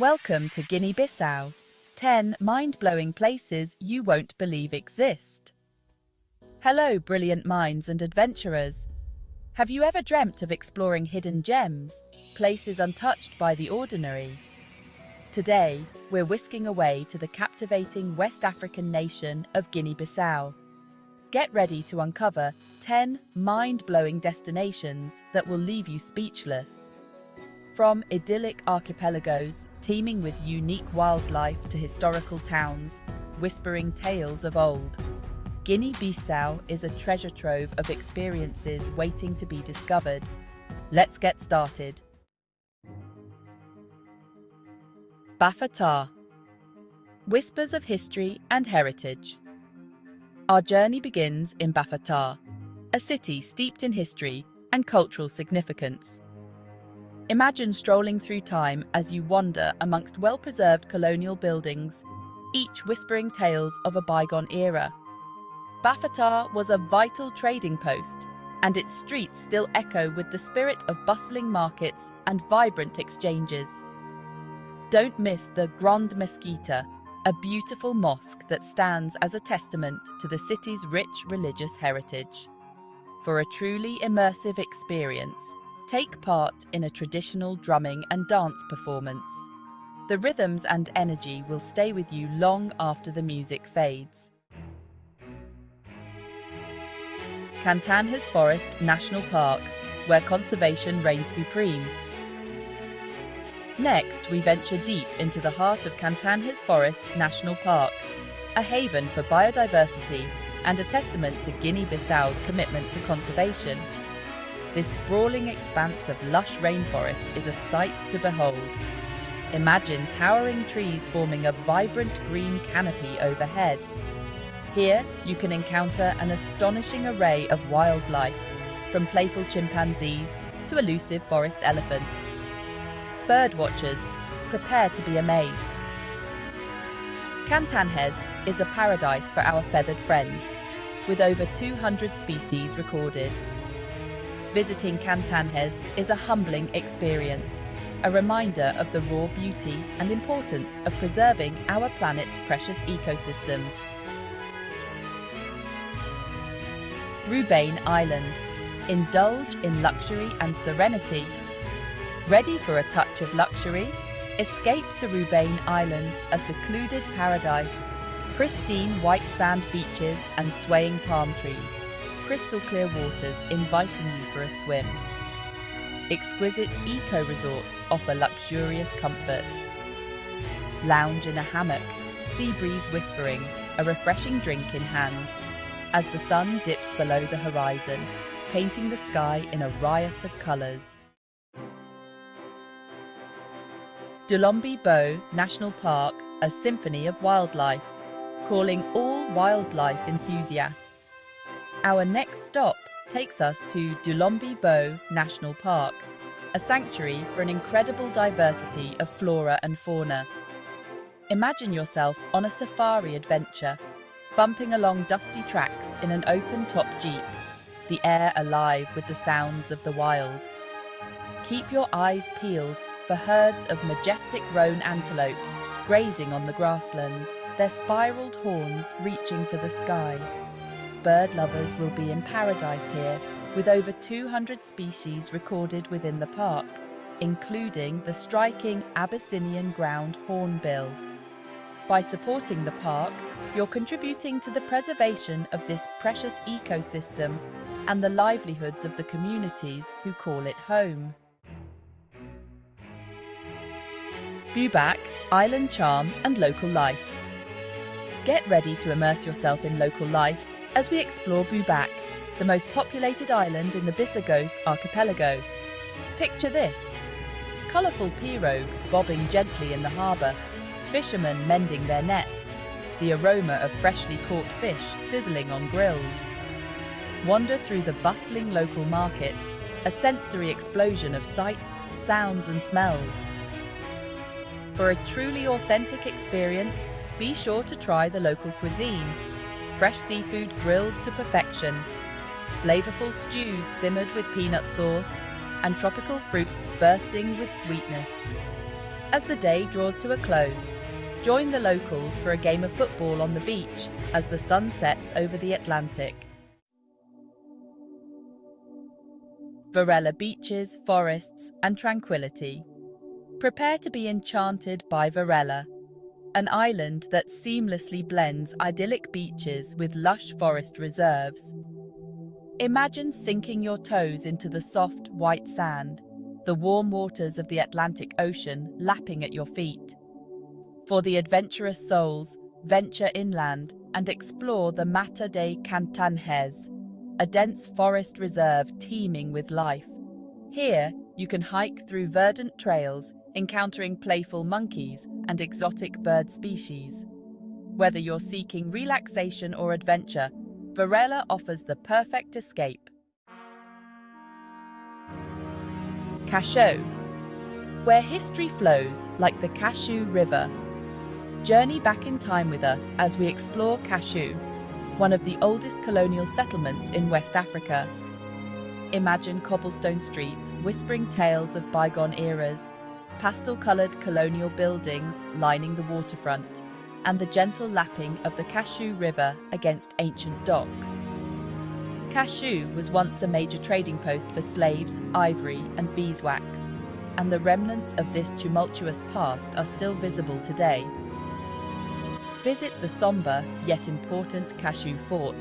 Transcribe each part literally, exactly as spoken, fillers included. Welcome to Guinea-Bissau. ten mind-blowing places you won't believe exist. Hello brilliant minds and adventurers. Have you ever dreamt of exploring hidden gems, places untouched by the ordinary? Today, we're whisking away to the captivating West African nation of Guinea-Bissau. Get ready to uncover ten mind-blowing destinations that will leave you speechless. From idyllic archipelagos teeming with unique wildlife to historical towns, whispering tales of old, Guinea-Bissau is a treasure trove of experiences waiting to be discovered. Let's get started. Bafatá. Whispers of history and heritage. Our journey begins in Bafatá, a city steeped in history and cultural significance. Imagine strolling through time as you wander amongst well-preserved colonial buildings, each whispering tales of a bygone era. Bafatá was a vital trading post, and its streets still echo with the spirit of bustling markets and vibrant exchanges. Don't miss the Grande Mesquita, a beautiful mosque that stands as a testament to the city's rich religious heritage. For a truly immersive experience, take part in a traditional drumming and dance performance. The rhythms and energy will stay with you long after the music fades. Cantanhes Forest National Park, where conservation reigns supreme. Next, we venture deep into the heart of Cantanhes Forest National Park, a haven for biodiversity and a testament to Guinea-Bissau's commitment to conservation. This sprawling expanse of lush rainforest is a sight to behold. Imagine towering trees forming a vibrant green canopy overhead. Here, you can encounter an astonishing array of wildlife, from playful chimpanzees to elusive forest elephants. Birdwatchers, prepare to be amazed. Cantanhes is a paradise for our feathered friends, with over two hundred species recorded. Visiting Cantanhes is a humbling experience, a reminder of the raw beauty and importance of preserving our planet's precious ecosystems. Rubane Island. Indulge in luxury and serenity. Ready for a touch of luxury? Escape to Rubane Island, a secluded paradise. Pristine white sand beaches and swaying palm trees. Crystal clear waters inviting you for a swim. Exquisite eco-resorts offer luxurious comfort. Lounge in a hammock, sea breeze whispering, a refreshing drink in hand, as the sun dips below the horizon, painting the sky in a riot of colours. Dulombi-Boé National Park, a symphony of wildlife, calling all wildlife enthusiasts. Our next stop takes us to Dulombi-Boé National Park, a sanctuary for an incredible diversity of flora and fauna. Imagine yourself on a safari adventure, bumping along dusty tracks in an open-top jeep, the air alive with the sounds of the wild. Keep your eyes peeled for herds of majestic roan antelope grazing on the grasslands, their spiraled horns reaching for the sky. Bird lovers will be in paradise here, with over two hundred species recorded within the park, including the striking Abyssinian ground hornbill. By supporting the park, you're contributing to the preservation of this precious ecosystem and the livelihoods of the communities who call it home. Bubaque, island charm and local life. Get ready to immerse yourself in local life as we explore Bubaque, the most populated island in the Bissagos archipelago. Picture this: colourful pirogues bobbing gently in the harbour, fishermen mending their nets, the aroma of freshly caught fish sizzling on grills. Wander through the bustling local market, a sensory explosion of sights, sounds and smells. For a truly authentic experience, be sure to try the local cuisine. Fresh seafood grilled to perfection, flavourful stews simmered with peanut sauce, and tropical fruits bursting with sweetness. As the day draws to a close, join the locals for a game of football on the beach as the sun sets over the Atlantic. Varela beaches, forests and tranquility. Prepare to be enchanted by Varela, an island that seamlessly blends idyllic beaches with lush forest reserves. Imagine sinking your toes into the soft, white sand, the warm waters of the Atlantic Ocean lapping at your feet. For the adventurous souls, venture inland and explore the Mata de Cantanhes, a dense forest reserve teeming with life. Here, you can hike through verdant trails, encountering playful monkeys and exotic bird species. Whether you're seeking relaxation or adventure, Varela offers the perfect escape. Cacheu, where history flows like the Cacheu River. Journey back in time with us as we explore Cacheu, one of the oldest colonial settlements in West Africa. Imagine cobblestone streets whispering tales of bygone eras, pastel-coloured colonial buildings lining the waterfront, and the gentle lapping of the Cacheu River against ancient docks. Cacheu was once a major trading post for slaves, ivory and beeswax, and the remnants of this tumultuous past are still visible today. Visit the sombre yet important Cacheu Fort,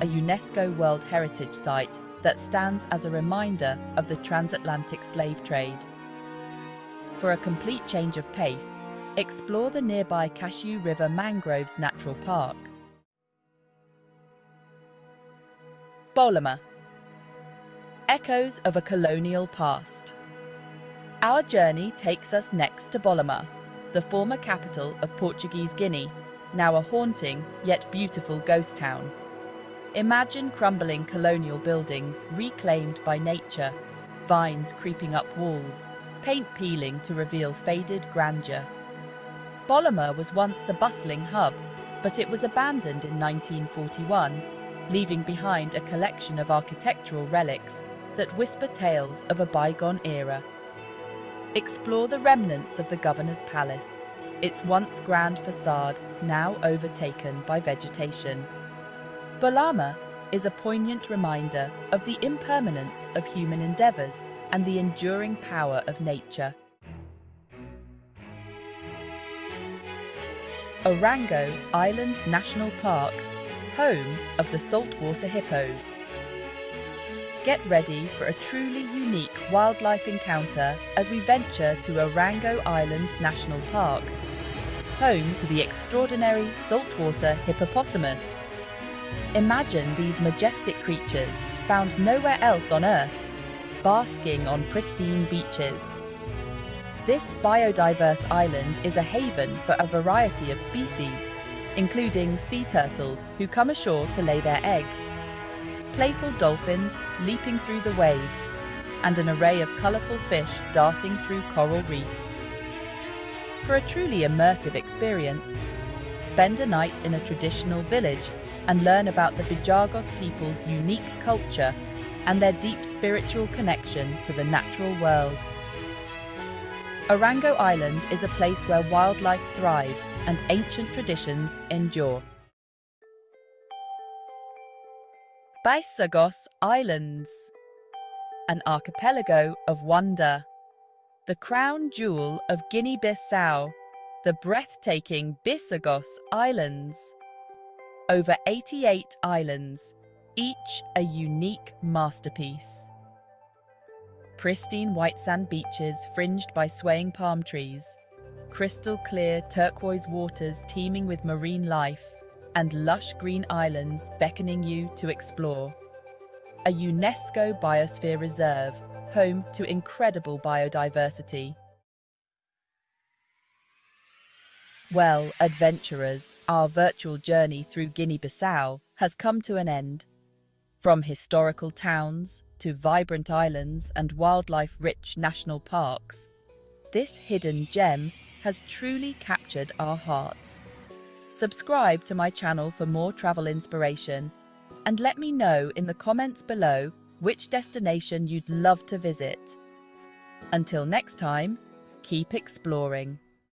a UNESCO World Heritage Site that stands as a reminder of the transatlantic slave trade. For a complete change of pace, explore the nearby Cacheu River Mangroves Natural Park. Bolama. Echoes of a colonial past. Our journey takes us next to Bolama, the former capital of Portuguese Guinea, now a haunting yet beautiful ghost town. Imagine crumbling colonial buildings reclaimed by nature, vines creeping up walls, paint peeling to reveal faded grandeur. Bolama was once a bustling hub, but it was abandoned in nineteen forty-one, leaving behind a collection of architectural relics that whisper tales of a bygone era. Explore the remnants of the Governor's Palace, its once grand facade now overtaken by vegetation. Bolama is a poignant reminder of the impermanence of human endeavours and the enduring power of nature. Orango Island National Park, home of the saltwater hippos. Get ready for a truly unique wildlife encounter as we venture to Orango Island National Park, home to the extraordinary saltwater hippopotamus. Imagine these majestic creatures found nowhere else on Earth, basking on pristine beaches. This biodiverse island is a haven for a variety of species, including sea turtles who come ashore to lay their eggs, playful dolphins leaping through the waves, and an array of colourful fish darting through coral reefs. For a truly immersive experience, spend a night in a traditional village and learn about the Bijagos people's unique culture and their deep spiritual connection to the natural world. Orango Island is a place where wildlife thrives and ancient traditions endure. Bissagos Islands, an archipelago of wonder. The crown jewel of Guinea-Bissau, the breathtaking Bissagos Islands. Over eighty-eight islands, each a unique masterpiece. Pristine white sand beaches fringed by swaying palm trees, crystal-clear turquoise waters teeming with marine life, and lush green islands beckoning you to explore. A UNESCO Biosphere Reserve, home to incredible biodiversity. Well, adventurers, our virtual journey through Guinea-Bissau has come to an end. From historical towns to vibrant islands and wildlife-rich national parks, this hidden gem has truly captured our hearts. Subscribe to my channel for more travel inspiration, and let me know in the comments below which destination you'd love to visit. Until next time, Keep exploring.